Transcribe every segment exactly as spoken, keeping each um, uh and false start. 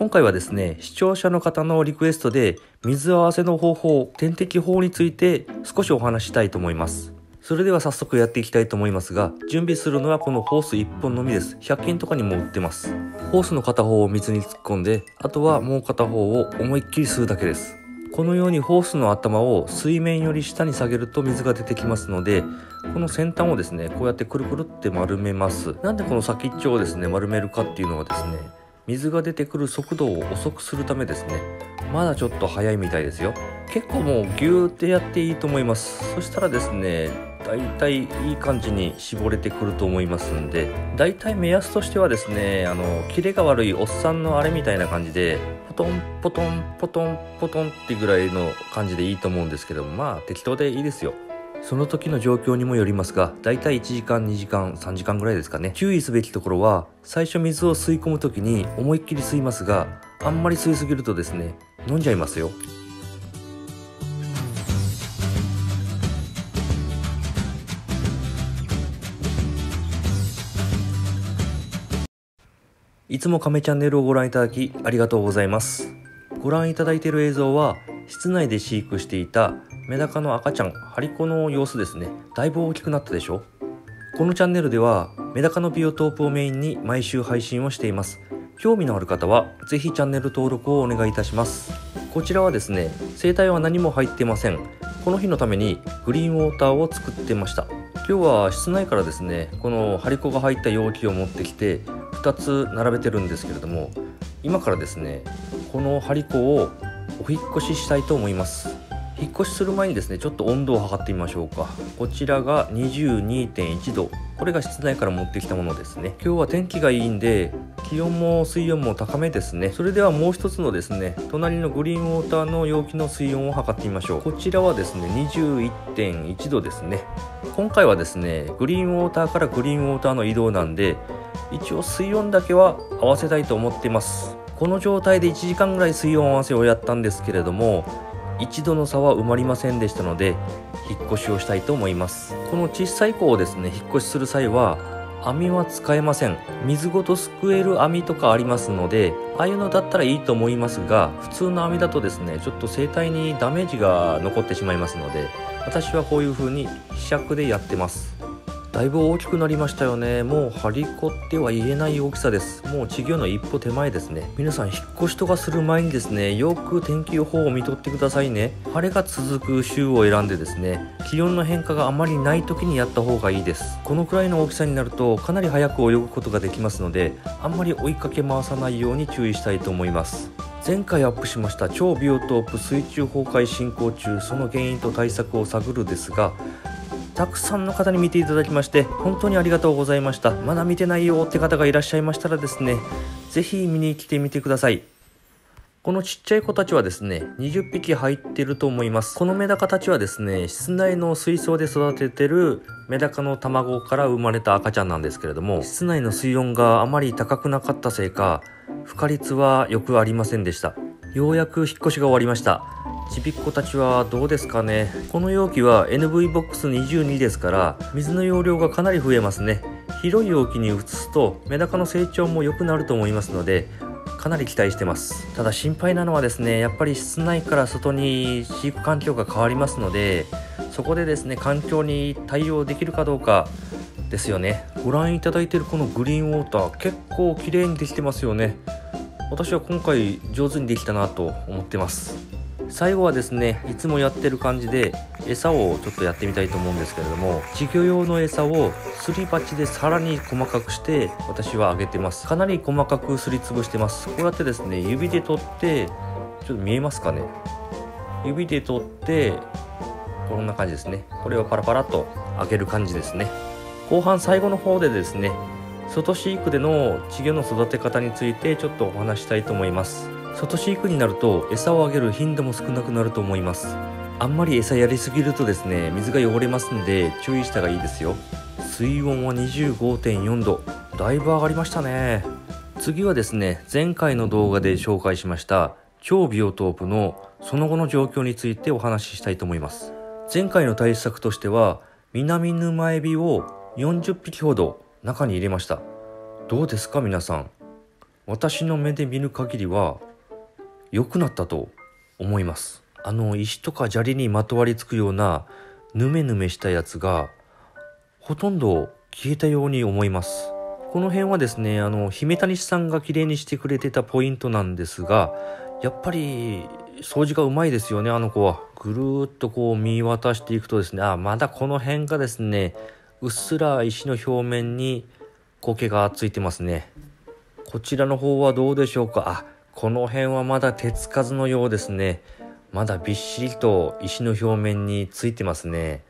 今回はですね、視聴者の方のリクエストで水合わせの方法、点滴法について少しお話ししたいと思います。それでは早速やっていきたいと思いますが、準備するのはこのホースいっぽんのみです。ひゃく均とかにも売ってます。ホースの片方を水に突っ込んで、あとはもう片方を思いっきり吸うだけです。このようにホースの頭を水面より下に下げると水が出てきますので、この先端をですね、こうやってくるくるって丸めます。なんでこの先っちょをですね、丸めるかっていうのはですね、水が出てくる速度を遅くするためですね。まだちょっと早いみたいですよ。結構もうギューってやっていいと思います。そしたらですね、だいたいいい感じに絞れてくると思いますんで、だいたい目安としてはですね、あのキレが悪いおっさんのあれみたいな感じでポトンポトンポトンポトンってぐらいの感じでいいと思うんですけども、まあ適当でいいですよ。その時の状況にもよりますが、だいたいいちじかん、にじかん、さんじかんぐらいですかね。注意すべきところは、最初水を吸い込む時に思いっきり吸いますが、あんまり吸いすぎるとですね、飲んじゃいますよ。いつも亀チャンネルをご覧いただきありがとうございます。ご覧いただいている映像は、室内で飼育していたメダカの赤ちゃん、ハリコの様子ですね。だいぶ大きくなったでしょ。このチャンネルではメダカのビオトープをメインに毎週配信をしています。興味のある方はぜひチャンネル登録をお願いいたします。こちらはですね、生態は何も入ってません。この日のためにグリーンウォーターを作ってました。今日は室内からですね、このハリコが入った容器を持ってきてふたつ並べてるんですけれども、今からですね、このハリコをお引っ越ししたいと思います。引っ越しする前にですね、ちょっと温度を測ってみましょうか。こちらが にじゅうにてんいちど。これが室内から持ってきたものですね。今日は天気がいいんで、気温も水温も高めですね。それではもう一つのですね、隣のグリーンウォーターの容器の水温を測ってみましょう。こちらはですね、にじゅういってんいちどですね。今回はですね、グリーンウォーターからグリーンウォーターの移動なんで、一応水温だけは合わせたいと思ってます。この状態でいちじかんぐらい水温合わせをやったんですけれども、一度の差は埋まりませんでしたので、引っ越しをしたいと思います。この小さい子をですね、引っ越しする際は網は使えません。水ごとすくえる網とかありますので、ああいうのだったらいいと思いますが、普通の網だとですね、ちょっと生態にダメージが残ってしまいますので、私はこういう風にひしゃくでやってます。だいぶ大きくなりましたよね。もうハリコっては言えない大きさです。もう稚魚の一歩手前ですね。皆さん、引っ越しとかする前にですね、よく天気予報を見とってくださいね。晴れが続く週を選んでですね、気温の変化があまりない時にやった方がいいです。このくらいの大きさになるとかなり早く泳ぐことができますので、あんまり追いかけ回さないように注意したいと思います。前回アップしました超ビオトープ水中崩壊進行中、その原因と対策を探るですが、たくさんの方に見ていただきまして本当にありがとうございました。まだ見てないよって方がいらっしゃいましたらですね、ぜひ見に来てみてください。このちっちゃい子たちはですね、にじゅっぴき入ってると思います。このメダカたちはですね、室内の水槽で育ててるメダカの卵から生まれた赤ちゃんなんですけれども、室内の水温があまり高くなかったせいか、孵化率はよくありませんでした。ようやく引っ越しが終わりました。ちびっ子たちはどうですかね。この容器は エヌブイボックスにじゅうに ですから、水の容量がかなり増えますね。広い容器に移すとメダカの成長も良くなると思いますので、かなり期待してます。ただ心配なのはですね、やっぱり室内から外に飼育環境が変わりますので、そこでですね、環境に対応できるかどうかですよね。ご覧いただいているこのグリーンウォーター、結構綺麗にできてますよね。私は今回上手にできたなと思ってます。最後はですね、いつもやってる感じで餌をちょっとやってみたいと思うんですけれども、稚魚用の餌をすり鉢でさらに細かくして私はあげてます。かなり細かくすりつぶしてます。こうやってですね、指で取って、ちょっと見えますかね、指で取ってこんな感じですね。これをパラパラとあげる感じですね。後半最後の方でですね、外飼育での稚魚の育て方についてちょっとお話したいと思います。外飼育になると餌をあげる頻度も少なくなると思います。あんまり餌やりすぎるとですね、水が汚れますんで注意した方がいいですよ。水温は にじゅうごてんよんど、だいぶ上がりましたね。次はですね、前回の動画で紹介しました超ビオトープのその後の状況についてお話ししたいと思います。前回の対策としては、南沼エビをよんじゅっぴきほど中に入れました。どうですか皆さん。私の目で見る限りは良くなったと思います。あの石とか砂利にまとわりつくようなヌメヌメしたやつがほとんど消えたように思います。この辺はですね、あの姫谷さんが綺麗にしてくれてたポイントなんですが、やっぱり掃除がうまいですよね、あの子は。ぐるーっとこう見渡していくとですね、あ、まだこの辺がですね、うっすら石の表面に苔がついてますね。こちらの方はどうでしょうか。あ、この辺はまだ手つかずのようですね。まだびっしりと石の表面についてますね。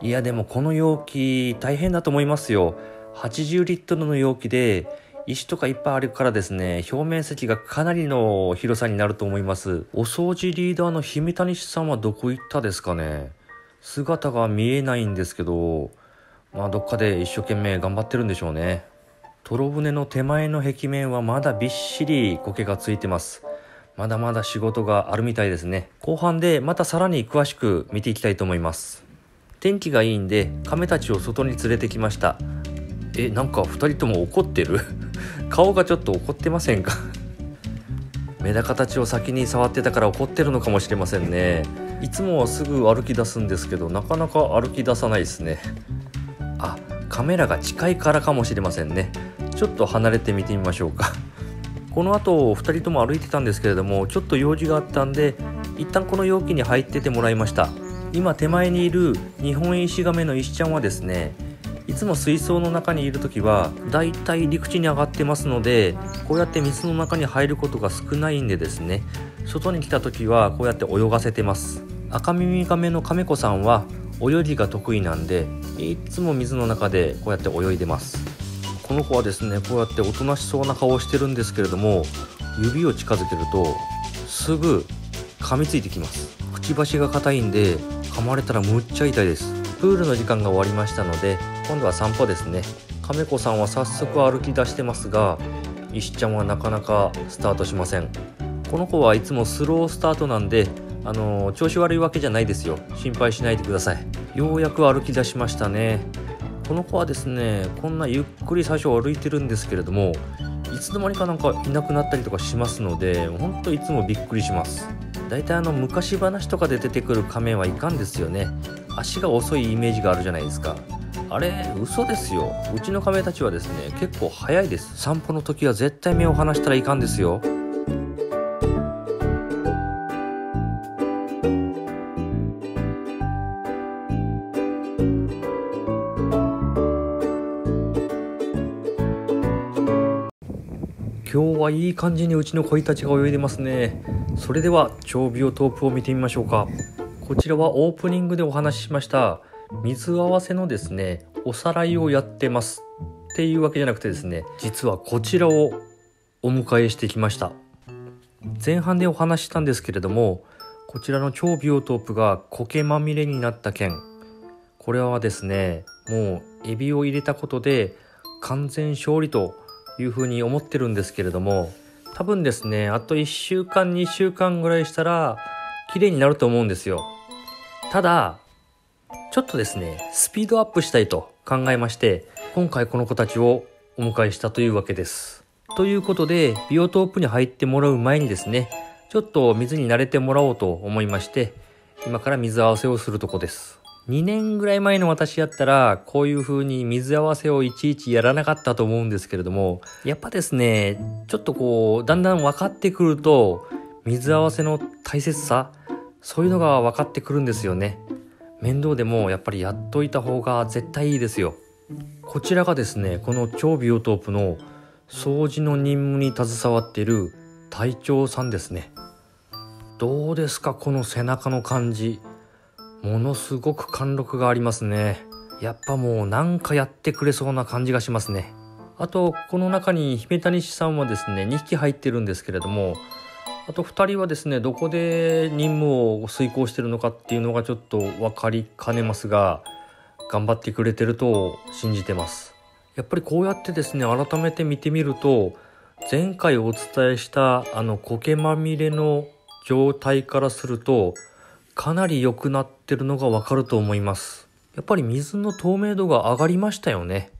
いや、でもこの容器大変だと思いますよ。はちじゅうリットルの容器で石とかいっぱいあるからですね、表面積がかなりの広さになると思います。お掃除リーダーの姫谷さんはどこ行ったですかね。姿が見えないんですけど、まあどっかで一生懸命頑張ってるんでしょうね。トロ船の手前の壁面はまだびっしり苔がついてます。まだまだ仕事があるみたいですね。後半でまたさらに詳しく見ていきたいと思います。天気がいいんで亀たちを外に連れてきました。え、なんかふたりとも怒ってる顔がちょっと怒ってませんかメダカたちを先に触ってたから怒ってるのかもしれませんね。いつもはすぐ歩き出すんですけど、なかなか歩き出さないですね。あ、カメラが近いからかもしれませんね。ちょっと離れて見てみましょうかこの後ふたりとも歩いてたんですけれども、ちょっと用事があったんで一旦この容器に入っててもらいました。今手前にいるニホンイシガメの石ちゃんはですね、いつも水槽の中にいる時はだいたい陸地に上がってますので、こうやって水の中に入ることが少ないんでですね、外に来た時はこうやって泳がせてます。赤耳ガメのカメ子さんは泳ぎが得意なんで、いつも水の中でこうやって泳いでます。この子はですね、こうやっておとなしそうな顔をしてるんですけれども、指を近づけるとすぐ噛みついてきます。くちばしが硬いんで噛まれたらむっちゃ痛いです。プールの時間が終わりましたので、今度は散歩ですね。亀子さんは早速歩き出してますが、石ちゃんはなかなかスタートしません。この子はいつもスロースタートなんで、あのー、調子悪いわけじゃないですよ。心配しないでください。ようやく歩き出しましたね。この子はですね、こんなゆっくり最初歩いてるんですけれども、いつの間にかなんかいなくなったりとかしますので、ほんといつもびっくりします。だいたいあの昔話とかで出てくる仮面はいかんですよね。足が遅いイメージがあるじゃないですか。あれ嘘ですよ。うちのカメたちはですね、結構早いです。散歩の時は絶対目を離したらいかんですよ。今日はいい感じにうちの鯉たちが泳いでますね。それでは超ビオトープを見てみましょうか。こちらはオープニングでお話ししました水合わせのですね、おさらいをやってますっていうわけじゃなくてですね、実はこちらをお迎えしてきました。前半でお話ししたんですけれども、こちらの超ビオトープが苔まみれになった件、これはですね、もうエビを入れたことで完全勝利というふうに思ってるんですけれども、多分ですね、あといっしゅうかんにしゅうかんぐらいしたら綺麗になると思うんですよ。ただちょっとですね、スピードアップしたいと考えまして、今回この子たちをお迎えしたというわけです。ということでビオトープに入ってもらう前にですね、ちょっと水に慣れてもらおうと思いまして、今から水合わせをするとこです。にねんぐらい前の私やったらこういう風に水合わせをいちいちやらなかったと思うんですけれども、やっぱですね、ちょっとこうだんだん分かってくると水合わせの大切さ、そういうのが分かってくるんですよね。面倒でもやっぱりやっといた方が絶対いいですよ。こちらがですね、この超ビオトープの掃除の任務に携わっている隊長さんですね。どうですか、この背中の感じ、ものすごく貫禄がありますね。やっぱもうなんかやってくれそうな感じがしますね。あとこの中に姫谷さんはですねにひき入ってるんですけれども、あとふたりはですね、どこで任務を遂行してるのかっていうのがちょっと分かりかねますが、頑張ってくれてると信じてます。やっぱりこうやってですね、改めて見てみると、前回お伝えしたあの苔まみれの状態からするとかなり良くなってるのが分かると思います。やっぱり水の透明度が上がりましたよね。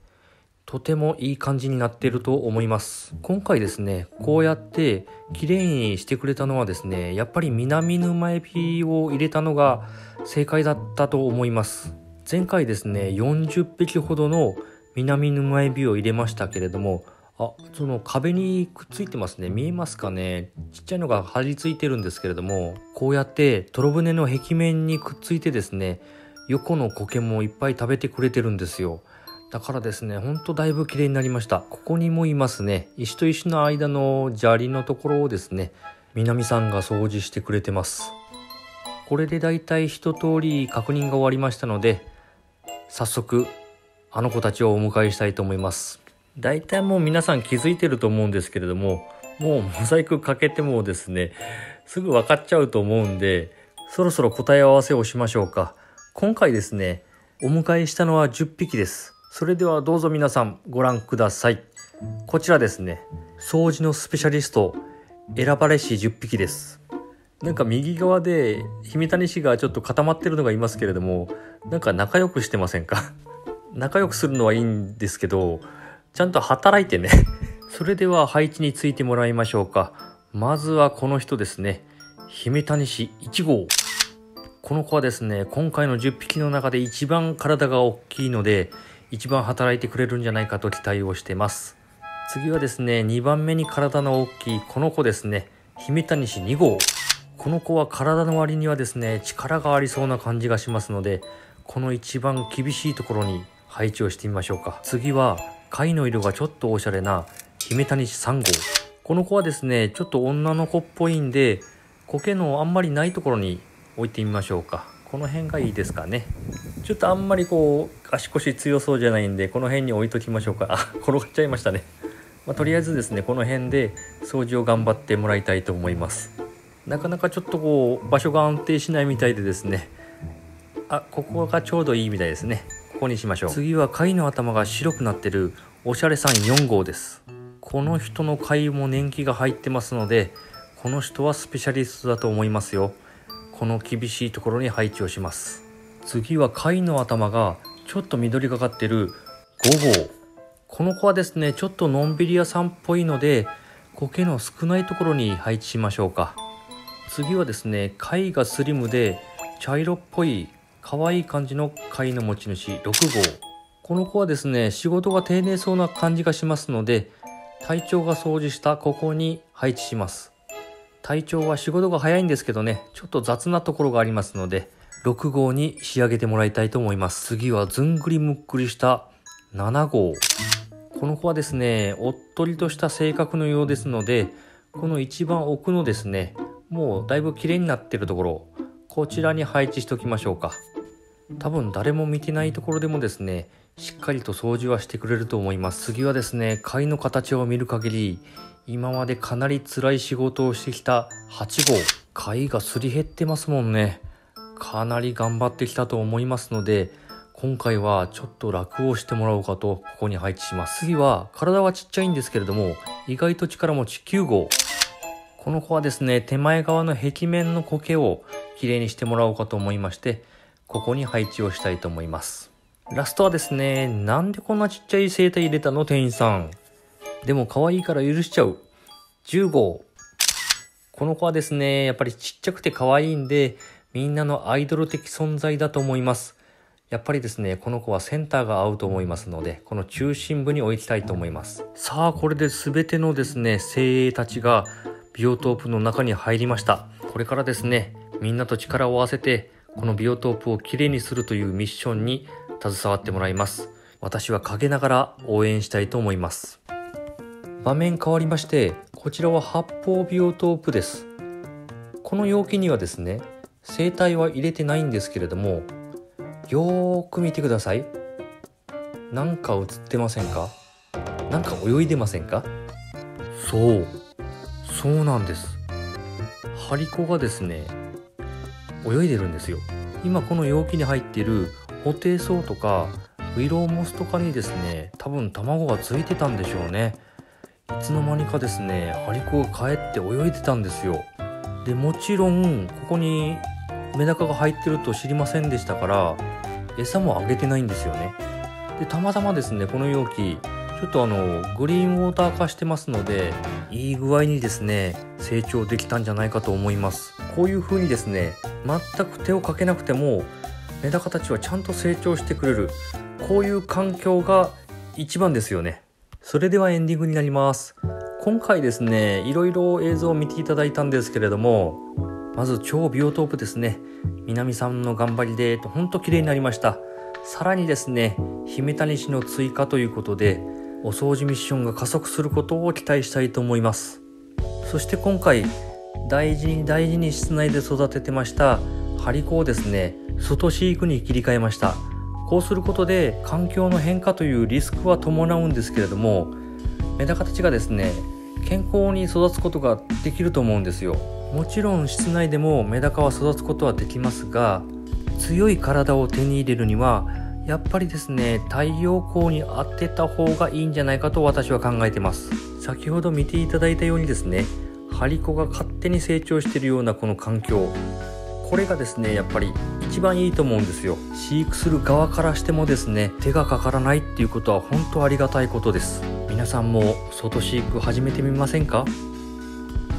とてもいい感じになっていると思います。今回ですね、こうやって綺麗にしてくれたのはですね、やっぱり南沼エビを入れたのが正解だったと思います。前回ですね、よんじゅっぴきほどの南沼エビを入れましたけれども、あ、その壁にくっついてますね。見えますかね。ちっちゃいのが張り付いてるんですけれども、こうやって泥船の壁面にくっついてですね、横の苔もいっぱい食べてくれてるんですよ。だからですね、ほんとだいぶ綺麗になりました。ここにもいますね。石と石の間の砂利のところをですね、南さんが掃除してくれてます。これでだいたい一通り確認が終わりましたので、早速あの子たちをお迎えしたいと思います。だいたいもう皆さん気づいてると思うんですけれども、もうモザイクかけてもですね、すぐ分かっちゃうと思うんで、そろそろ答え合わせをしましょうか。今回ですね、お迎えしたのはじゅっぴきです。それではどうぞ皆さんご覧ください。こちらですね、掃除のスペシャリスト選ばれしじゅっぴきです。なんか右側で姫谷氏がちょっと固まってるのがいますけれども、なんか仲良くしてませんか仲良くするのはいいんですけど、ちゃんと働いてねそれでは配置についてもらいましょうか。まずはこの人ですね、姫谷氏いちごう。この子はですね、今回のじゅっぴきの中で一番体が大きいので、一番働いてくれるんじゃないかと期待をしてます。次はですね、にばんめに体の大きいこの子ですね、姫谷氏にごう。この子は体の割にはですね、力がありそうな感じがしますので、この一番厳しいところに配置をしてみましょうか。次は貝の色がちょっとおしゃれな姫谷氏さんごう。この子はですね、ちょっと女の子っぽいんで、苔のあんまりないところに置いてみましょうか。この辺がいいですかね。ちょっとあんまりこう足腰強そうじゃないんで、この辺に置いときましょうか。あ、転がっちゃいましたね、まあ、とりあえずですね、この辺で掃除を頑張ってもらいたいと思います。なかなかちょっとこう場所が安定しないみたいでですね、あ、ここがちょうどいいみたいですね。ここにしましょう。次は貝の頭が白くなってるおしゃれさんよんごうです。この人の貝も年季が入ってますので、この人はスペシャリストだと思いますよ。この厳しいところに配置をします。次は貝の頭がちょっと緑がかってるごごう。この子はですね、ちょっとのんびり屋さんっぽいので、苔の少ないところに配置しましょうか。次はですね、貝がスリムで茶色っぽい可愛い感じの貝の持ち主ろくごう。この子はですね、仕事が丁寧そうな感じがしますので、隊長が掃除したここに配置します。隊長は仕事が早いんですけどね、ちょっと雑なところがありますので、ろくごうに仕上げてもらいたいと思います。次はずんぐりむっくりしたななごう。この子はですね、おっとりとした性格のようですので、この一番奥のですね、もうだいぶ綺麗になってるところ、こちらに配置しておきましょうか。多分誰も見てないところでもですね、しっかりと掃除はしてくれると思います。次はですね、貝の形を見る限り、今までかなり辛い仕事をしてきたはちごう。貝がすり減ってますもんね。かなり頑張ってきたと思いますので、今回はちょっと楽をしてもらおうかとここに配置します。次は体はちっちゃいんですけれども、意外と力持ちきゅうごう。この子はですね、手前側の壁面の苔をきれいにしてもらおうかと思いまして、ここに配置をしたいと思います。ラストはですね、なんでこんなちっちゃい生態入れたの店員さん。でも可愛いから許しちゃうじゅうごう。この子はですね、やっぱりちっちゃくて可愛いんで、みんなのアイドル的存在だと思います。やっぱりですね、この子はセンターが合うと思いますので、この中心部に置きたいと思います。さあ、これで全てのですね、精鋭たちがビオトープの中に入りました。これからですね、みんなと力を合わせて、このビオトープをきれいにするというミッションに携わってもらいます。私は陰ながら応援したいと思います。場面変わりまして、こちらは発泡ビオトープです。この容器にはですね、生態は入れてないんですけれども、よーく見てください。なんか映ってませんか。なんか泳いでませんか。そうそうなんです。ハリコがですね、泳いでるんですよ。今この容器に入っているホテイソウとかウィローモスとかにですね、多分卵がついてたんでしょうね。いつの間にかですね、ハリコが帰って泳いでたんですよ。でもちろんここにメダカが入ってると知りませんでしたから、餌もあげてないんですよね。でたまたまですねこの容器ちょっとあのグリーンウォーター化してますので、いい具合にですね成長できたんじゃないかと思います。こういう風にですね全く手をかけなくてもメダカたちはちゃんと成長してくれる、こういう環境が一番ですよね。それではエンディングになります。今回ですねいろいろ映像を見ていただいたんですけれども、まず超ビオトープですね、南さんの頑張りでほんと綺麗になりました。さらにですね姫谷市の追加ということでお掃除ミッションが加速することを期待したいと思います。そして今回大事に大事に室内で育ててました張り子をですね外飼育に切り替えました。こうすることで環境の変化というリスクは伴うんですけれども、メダカたちがですね健康に育つことができると思うんですよ。もちろん室内でもメダカは育つことはできますが、強い体を手に入れるにはやっぱりですね太陽光に当てた方がいいんじゃないかと私は考えてます。先ほど見ていただいたようにですね張り子が勝手に成長しているようなこの環境、これがですねやっぱり一番いいと思うんですよ。飼育する側からしてもですね手がかからないっていうことは本当ありがたいことです。皆さんも外飼育始めてみませんか？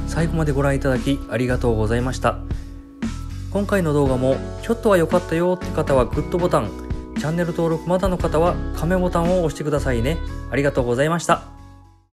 最後までご覧いただきありがとうございました。今回の動画もちょっとは良かったよって方はグッドボタン、チャンネル登録まだの方はカメボタンを押してくださいね。ありがとうございました。